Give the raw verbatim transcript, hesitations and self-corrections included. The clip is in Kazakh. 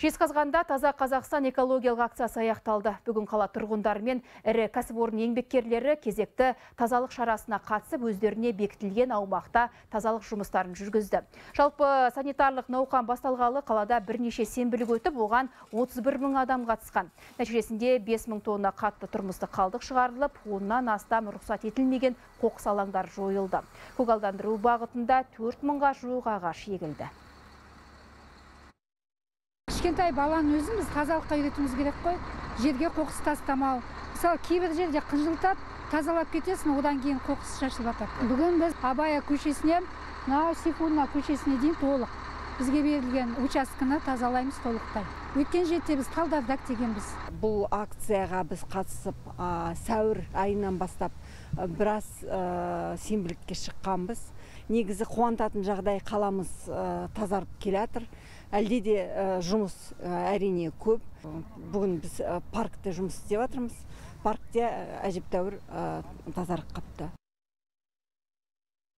Жезқазғанда Таза Қазақстан экологиялық акциясы аяқталды. Бүгін қала тұрғындары мен ірі кәсіпорын еңбеккерлері кезекті тазалық шарасына қатысып, өздеріне бекітілген аумақта тазалық жұмыстарын жүргізді. Жалпы санитарлық науқан басталғалы қалада бірнеше сенбілік өтіп, оған отыз бір мың адам қатысқан. Нәтижесінде бес мың тонна қатты тұрмыстық қалдық шығарылып, оннан астам рұқсат етілмеген қоқыс алаңдары жойылды. Көгалдандыру бағытында төрт мыңға жуық ағаш егілді. Кішкентай баланың өзін біз тазалыққа үйретуіміз керек қой. Жерге қоқыс тастамау. Мысалы, кейбір жерде қынжылтап, тазалап кетесің, одан кейін қоқыс шашылып жатады. Бүгін біз Абая көшесінен мына Сейфуллина көшесіне дейін толық бізге берілген учаскені тазалаймыз толықтай. Өткен жетте біз талдарды дәктегенбіз. Бұл акцияға біз қатысып, сәуір айынан бастап біраз сенбілікке шыққанбыз. Негізі қуантатын жағдай қаламыз тазарып келатыр. Әлде де жұмыс әрине көп. Бүгін біз паркте жұмыс істеп жатырмыз. Паркте әжептәуір тазарық қапты.